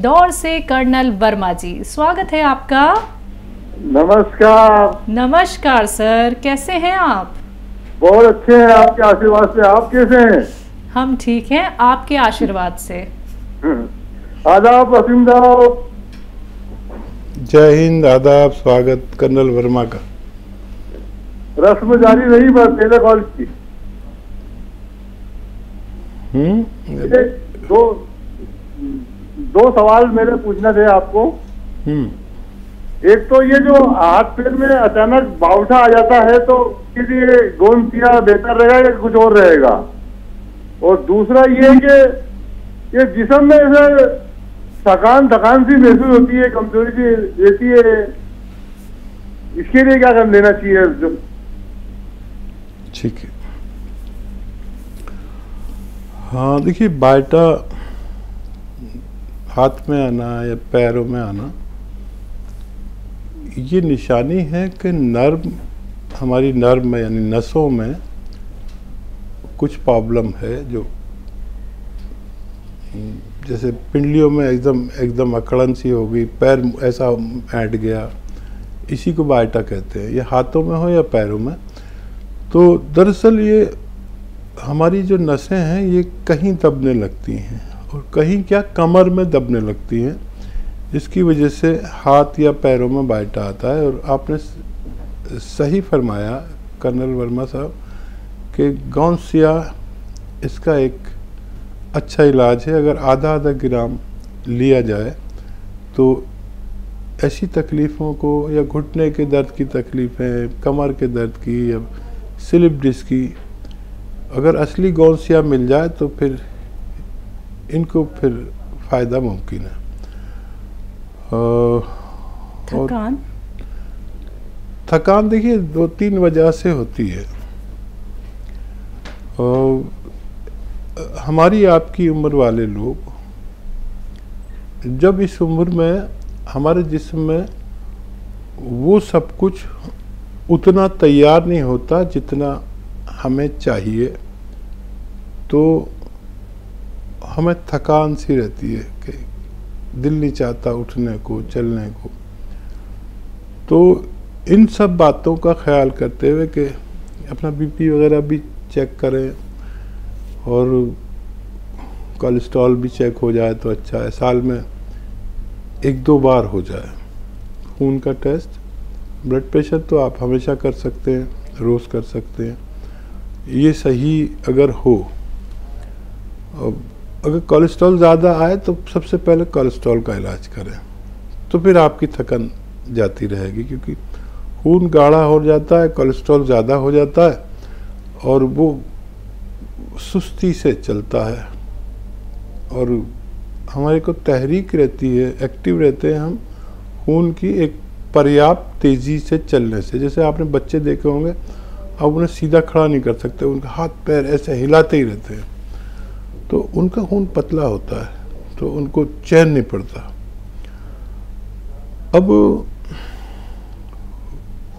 इंदौर से कर्नल वर्मा जी, स्वागत है आपका। नमस्कार। नमस्कार सर, कैसे हैं आप? बहुत अच्छे हैं, आपके आशीर्वाद से। आप कैसे हैं? हम ठीक हैं, आपके आशीर्वाद से। आदाब वसीम साहब। जय हिंद, आदाब, स्वागत कर्नल वर्मा का। रस्म जारी नहीं बस पहले कॉल की। दो सवाल मेरे पूछना थे आपको। एक तो ये जो हाथ पैर में अचानक बावठा आ जाता है तो किसी गोंद सियाह बेहतर रहेगा या कुछ और रहेगा? और दूसरा ये कि ये जिस्म में ऐसे थकान सी महसूस होती है, कमजोरी सी रहती है, इसके लिए क्या कर लेना चाहिए? जो ठीक है, हाँ देखिए, बावठा हाथ में आना या पैरों में आना ये निशानी है कि नर्व, हमारी नर्व में यानी नसों में कुछ प्रॉब्लम है। जो जैसे पिंडलियों में एकदम अकड़न सी हो गई, पैर ऐसा ऐंठ गया, इसी को बावठा कहते हैं, या हाथों में हो या पैरों में। तो दरअसल ये हमारी जो नसें हैं ये कहीं दबने लगती हैं, और कहीं क्या कमर में दबने लगती हैं, जिसकी वजह से हाथ या पैरों में बावठा आता है। और आपने सही फरमाया कर्नल वर्मा साहब कि गोंद सियाह इसका एक अच्छा इलाज है। अगर आधा आधा ग्राम लिया जाए तो ऐसी तकलीफ़ों को, या घुटने के दर्द की तकलीफ़ें, कमर के दर्द की, या स्लिप डिस्क की, अगर असली गोंद सियाह मिल जाए तो फिर इनको फिर फ़ायदा मुमकिन है। थकान, थकान देखिए 2-3 वजह से होती है। हमारी आपकी उम्र वाले लोग, जब इस उम्र में हमारे जिस्म में वो सब कुछ उतना तैयार नहीं होता जितना हमें चाहिए, तो हमें थकान सी रहती है कि दिल नहीं चाहता उठने को, चलने को। तो इन सब बातों का ख्याल करते हुए कि अपना बीपी वगैरह भी चेक करें, और कोलेस्ट्रॉल भी चेक हो जाए तो अच्छा है। साल में 1-2 बार हो जाए खून का टेस्ट। ब्लड प्रेशर तो आप हमेशा कर सकते हैं, रोज़ कर सकते हैं, ये सही अगर हो। अगर कोलेस्ट्रॉल ज़्यादा आए तो सबसे पहले कोलेस्ट्रॉल का इलाज करें, तो फिर आपकी थकान जाती रहेगी, क्योंकि खून गाढ़ा हो जाता है, कोलेस्ट्रॉल ज़्यादा हो जाता है, और वो सुस्ती से चलता है, और हमारे को तहरीक रहती है, एक्टिव रहते हैं हम खून की एक पर्याप्त तेज़ी से चलने से। जैसे आपने बच्चे देखे होंगे, अब उन्हें सीधा खड़ा नहीं कर सकते, उनका हाथ पैर ऐसे हिलाते ही रहते हैं, तो उनका खून पतला होता है, तो उनको चैन नहीं पड़ता। अब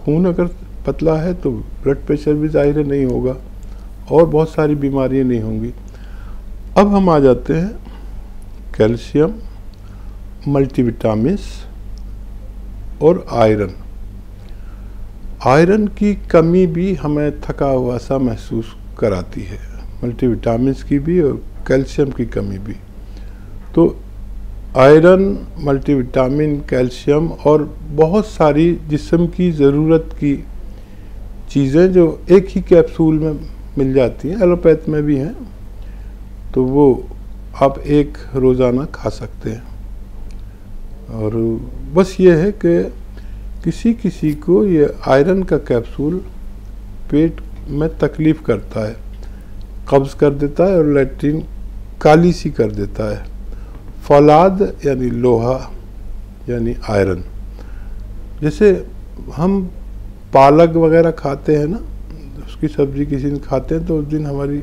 खून अगर पतला है तो ब्लड प्रेशर भी जाहिर है नहीं होगा, और बहुत सारी बीमारियां नहीं होंगी। अब हम आ जाते हैं कैल्शियम, मल्टीविटामिन्स और आयरन। आयरन की कमी भी हमें थका हुआ सा महसूस कराती है, मल्टीविटामिन्स की भी और कैल्शियम की कमी भी। तो आयरन, मल्टीविटामिन, कैल्शियम और बहुत सारी जिस्म की ज़रूरत की चीज़ें जो एक ही कैप्सूल में मिल जाती हैं, एलोपैथ में भी हैं, तो वो आप एक रोज़ाना खा सकते हैं। और बस ये है कि किसी को ये आयरन का कैप्सूल पेट में तकलीफ़ करता है, कब्ज़ कर देता है, और लैट्रिन काली सी कर देता है। फौलाद यानी लोहा यानी आयरन, जैसे हम पालक वगैरह खाते हैं ना, उसकी सब्ज़ी किसी दिन खाते हैं तो उस दिन हमारी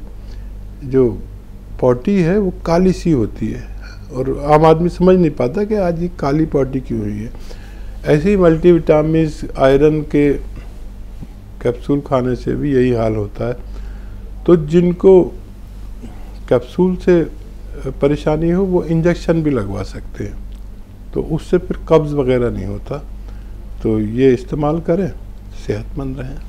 जो पॉटी है वो काली सी होती है, और आम आदमी समझ नहीं पाता कि आज ये काली पॉटी क्यों हुई है। ऐसे ही मल्टीविटामिन्स, आयरन के कैप्सूल खाने से भी यही हाल होता है। तो जिनको कैप्सूल से परेशानी हो वो इंजेक्शन भी लगवा सकते हैं। तो उससे फिर कब्ज़ वगैरह नहीं होता। तो ये इस्तेमाल करें, सेहतमंद रहें।